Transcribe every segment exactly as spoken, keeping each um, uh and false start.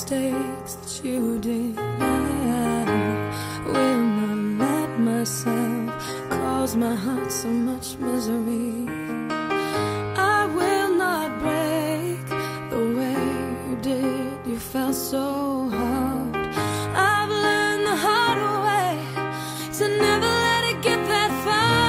mistakes that you did. I will not let myself cause my heart so much misery. I will not break the way you did. You fell so hard. I've learned the hard way to never let it get that far.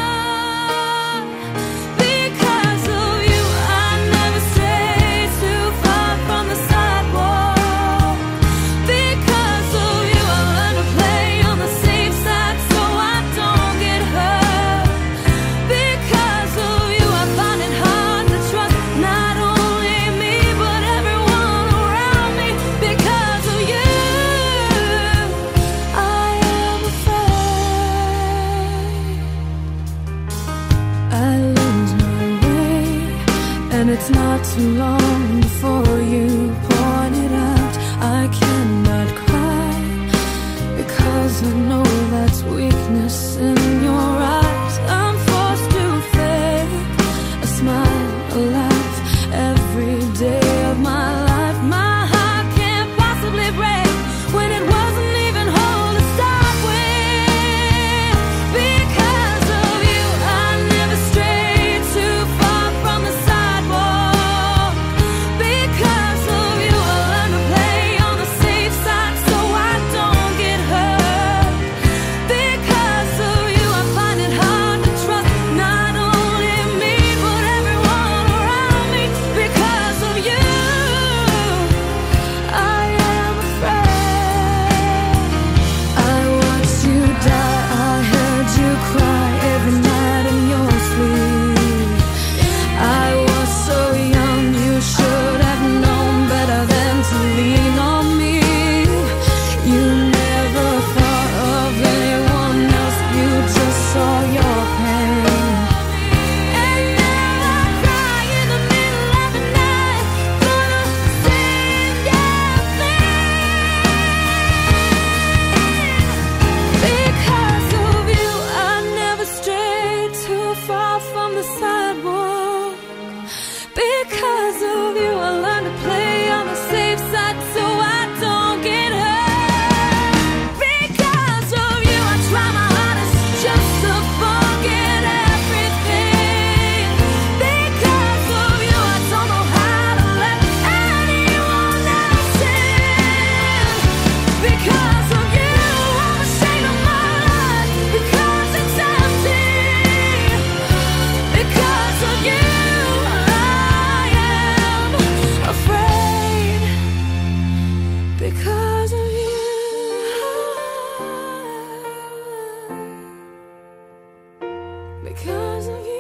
It's not too long before you pointed out I cannot cry, because I know that's weakness in your eyes. I'm forced to fake a smile, a laugh, every day of my life. My heart can't possibly break when it wasn't even whole to start with. Because of you, I never strayed too far from the side. Because of you. Because of you.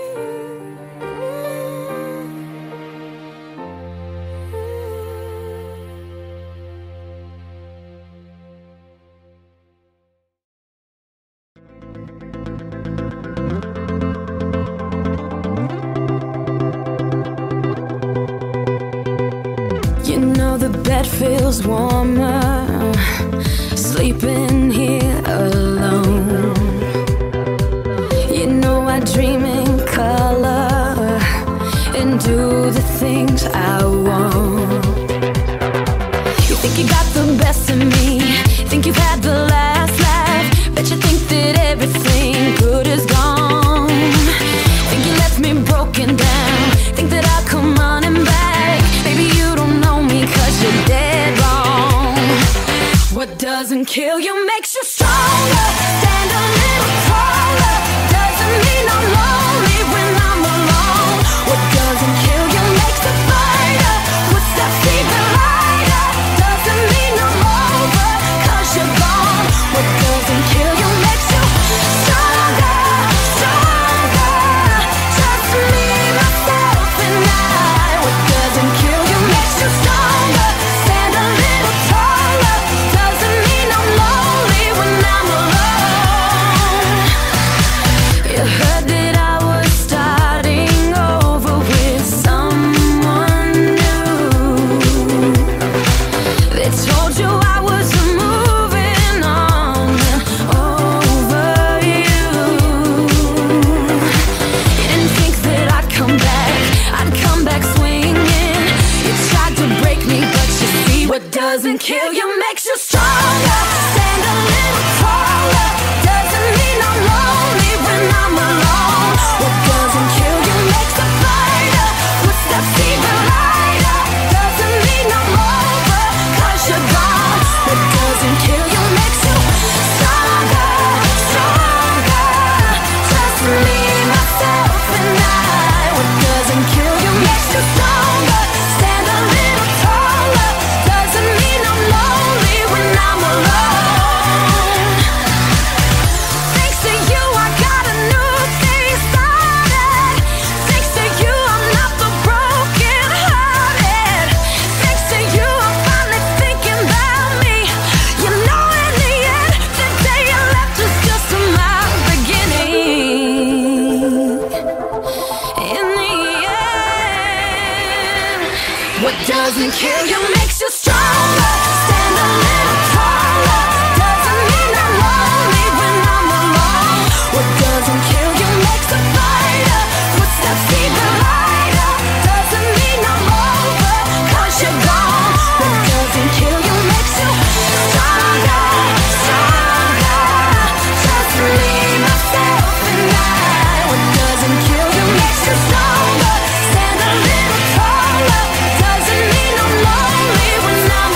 You know the bed feels warmer sleeping here alone. You know I dream in color and do the things I want. You think you got the best of me, think you've had the last laugh, bet you think that everything good is gone. Think you left me broken down, think that I'll come running back. Maybe you don't know me cause you're dead wrong. What doesn't kill you makes you stronger. Stand a little taller. Doesn't mean I'm lonely when I'm alone. What doesn't kill you makes a fighter. Footsteps even lighter. Doesn't mean I'm over cause you're gone. What doesn't kill you makes you stronger. Stronger. Just me, myself and I. What doesn't kill you makes you stronger. Stand a little taller. Doesn't mean I'm lonely when I'm alone. kill you makes you stronger. Stand a little taller. Doesn't mean I'm lonely when I'm alone. What doesn't kill you makes a fighter. Footsteps even lighter. Doesn't mean I'm over, 'cause you're gone. What doesn't kill you makes you stronger, stronger. Just me, myself, and I. What doesn't kill you makes you stronger. Stand a little taller. Doesn't mean I'm lonely when I'm alone. Thanks to you, I got a new thing started. Thanks to you, I'm not the broken hearted. Thanks to you, I'm finally thinking about me. You know, in the end, the day I left was just my beginning. In the end, what doesn't kill you makes you stronger. Stand a little taller. Doesn't mean I'm lonely when I'm alone. What doesn't kill you makes a fighter. Footsteps even lighter. Doesn't mean I'm over, 'cause you're gone. What doesn't kill you makes you stronger, stronger. Just me, myself, and I. What doesn't kill you makes you stronger. Stand a little taller. Doesn't mean I'm lonely when I'm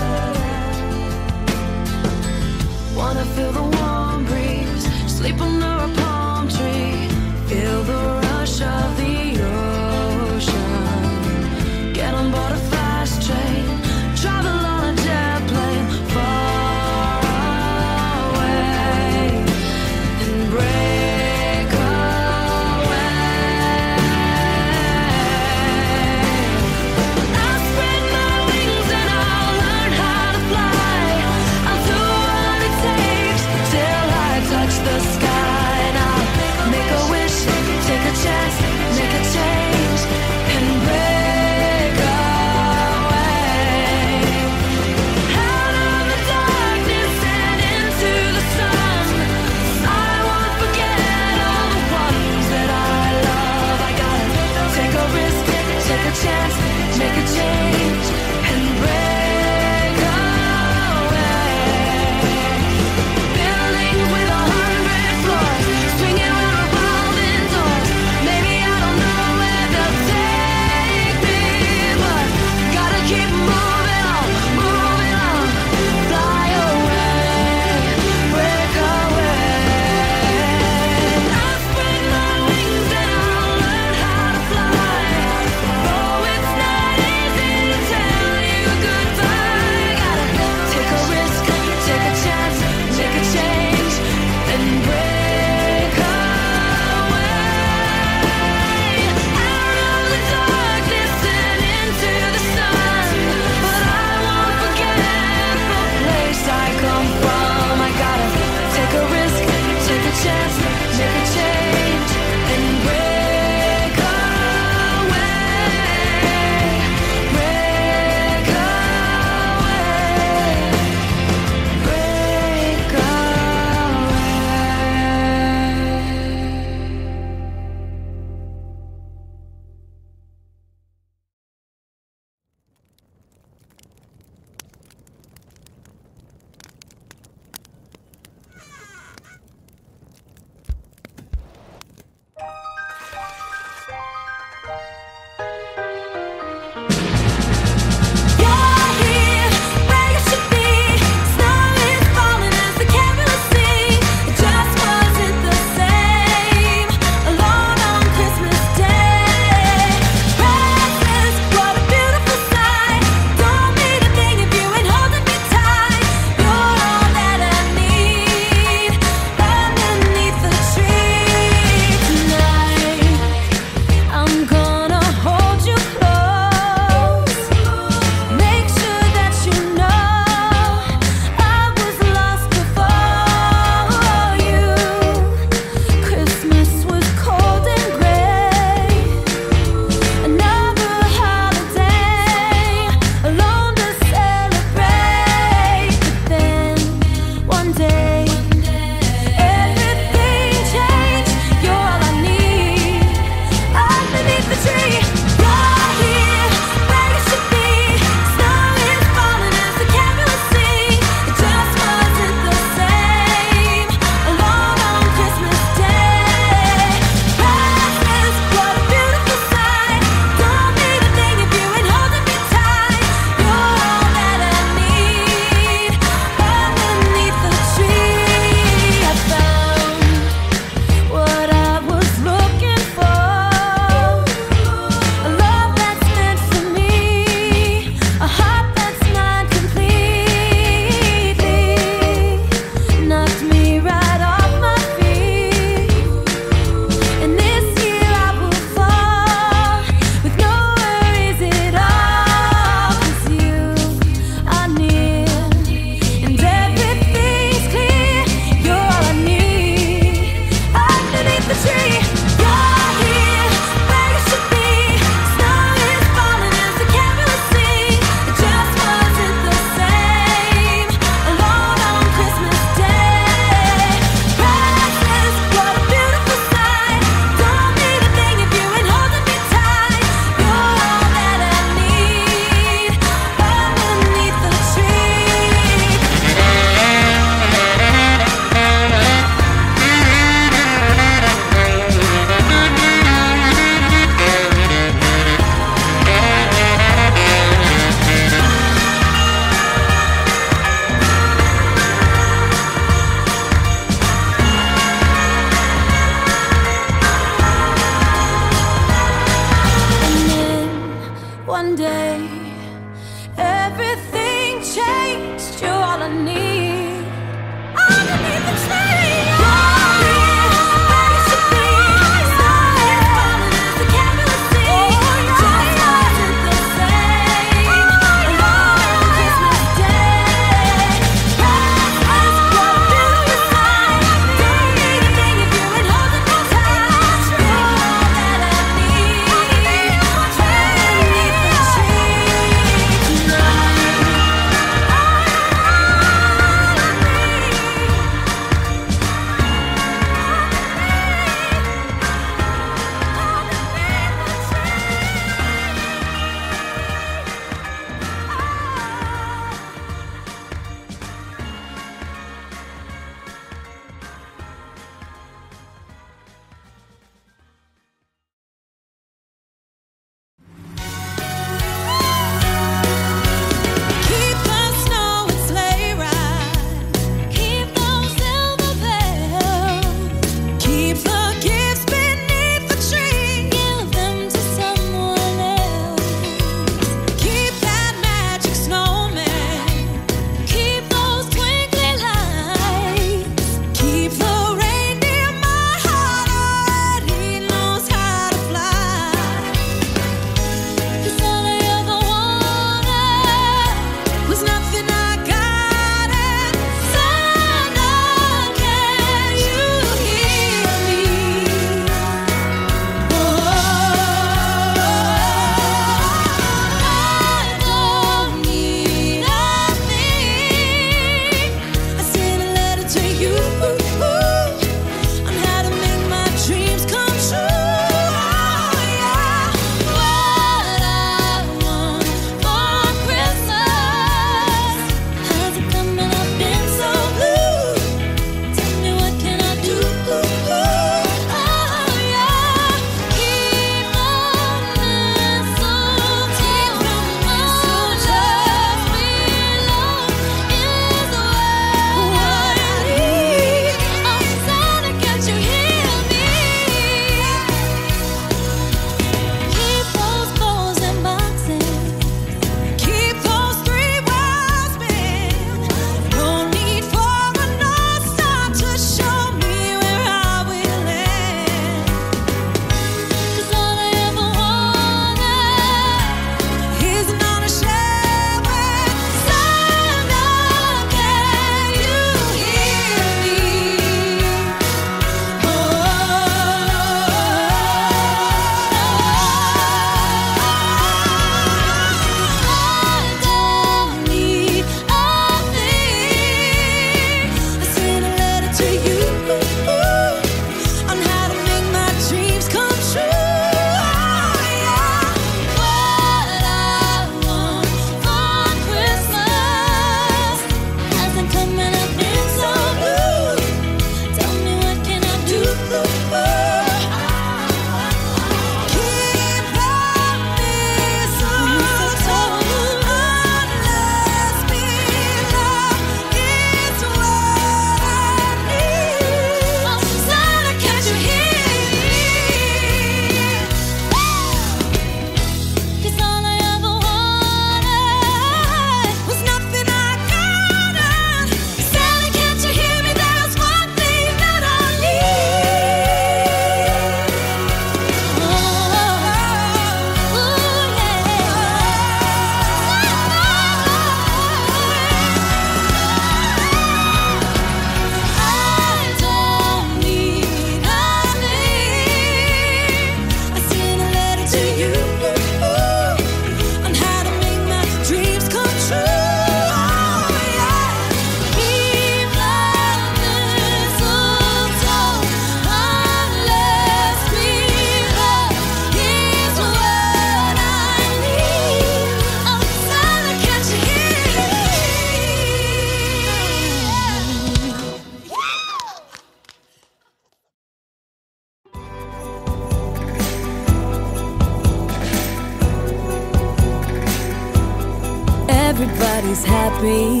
everybody's happy.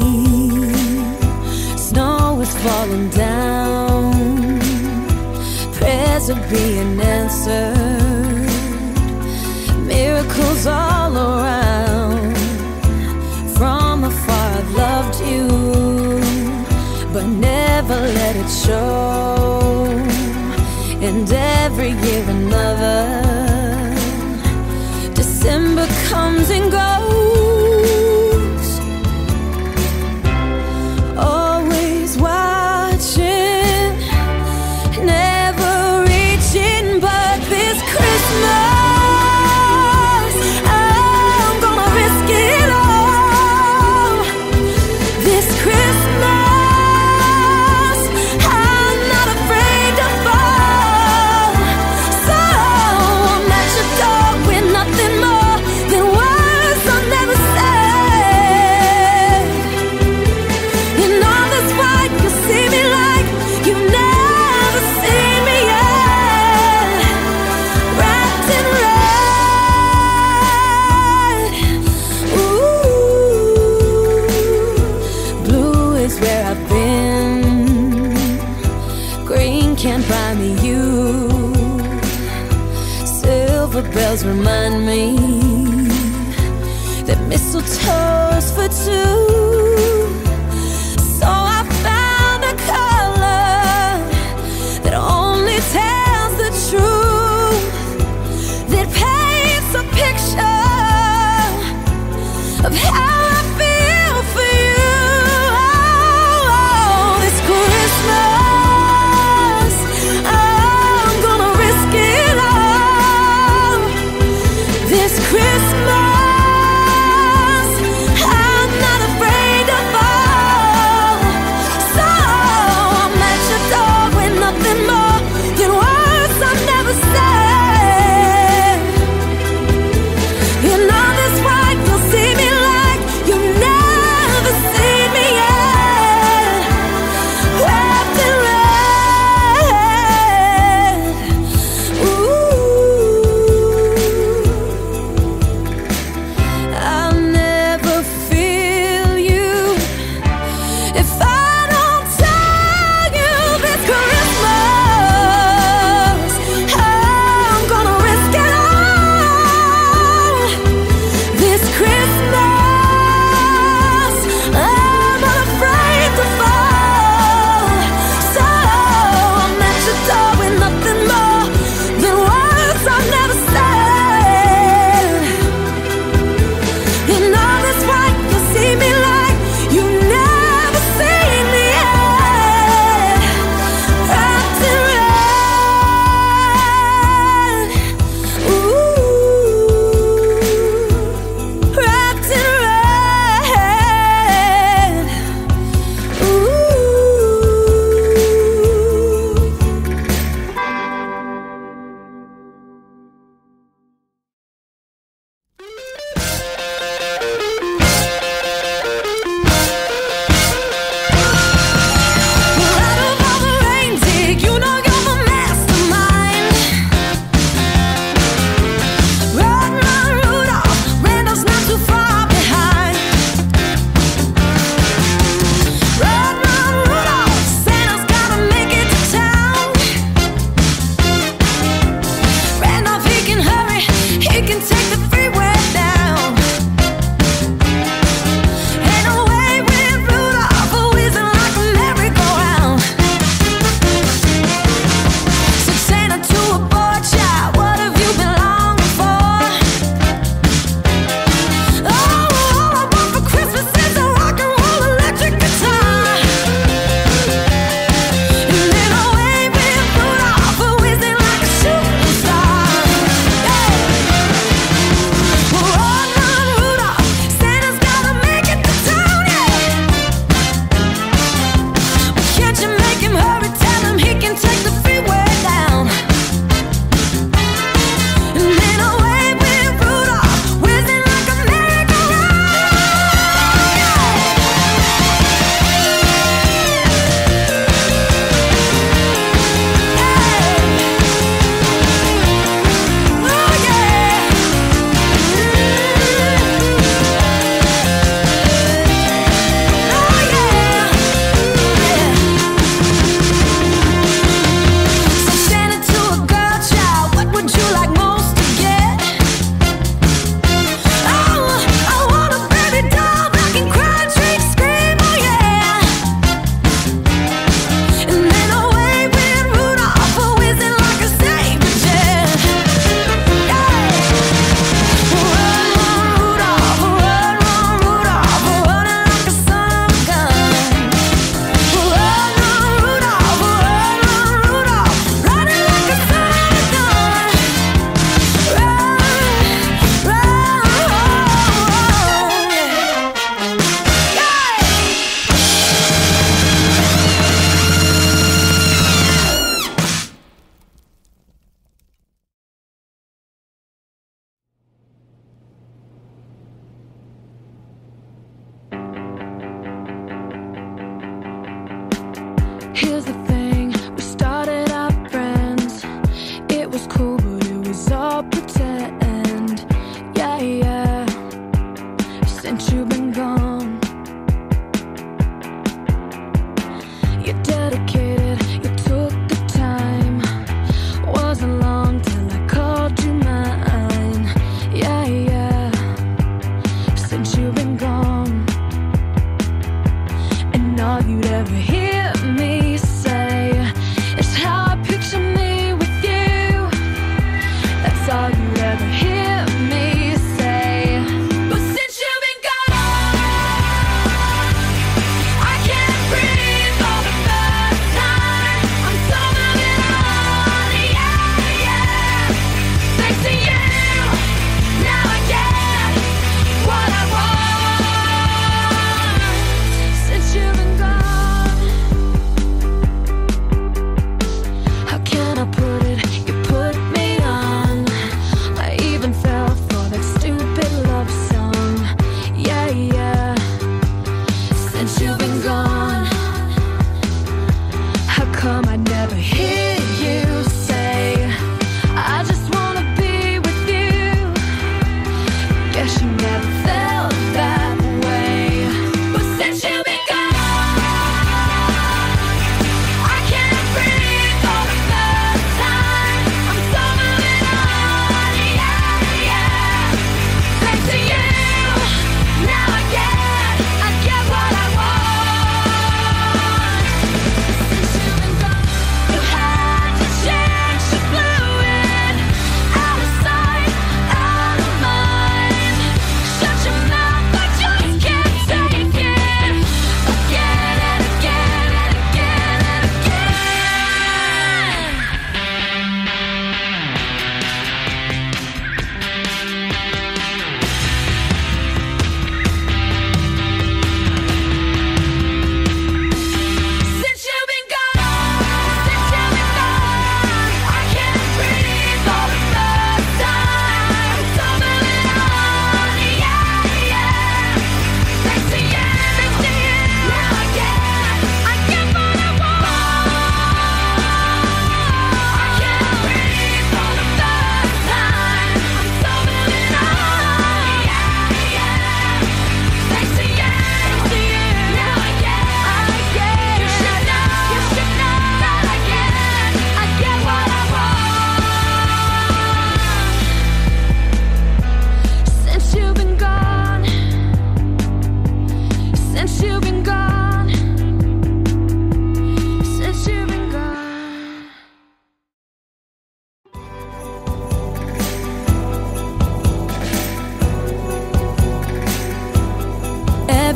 Snow is falling down, prayers are being answered, miracles all around. From afar I've loved you, but never let it show. And every year another December comes and goes. Can't buy me you. Silver bells remind me that mistletoe's for two. So I found a color that only tells the truth, that paints a picture of how I feel for you. Oh, oh, this Christmas Christmas, I'm not afraid of Here's the thing, we started out friends. It was cool, but it was all pretend. Yeah, yeah, since you've been gone, you dedicated, you took the time. Wasn't long till I called you mine. Yeah, yeah, since you've been gone. And all you'd ever hear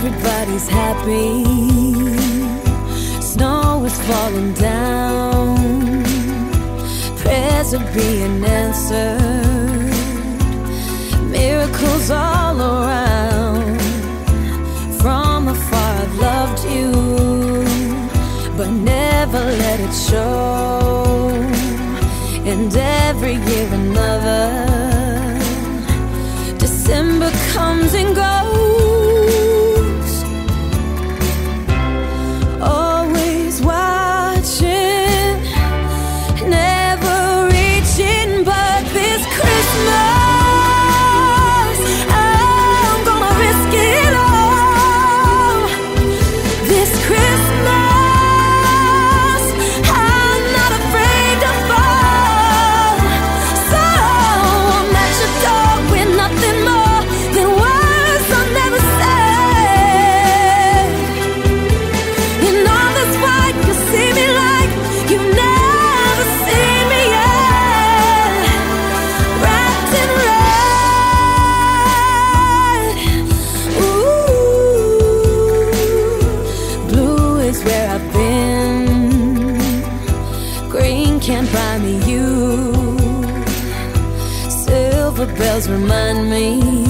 everybody's happy, snow is falling down, prayers are being answered, miracles all around. From afar I've loved you, but never let it show. And every year another December comes and goes. Can't buy me you. Silver bells remind me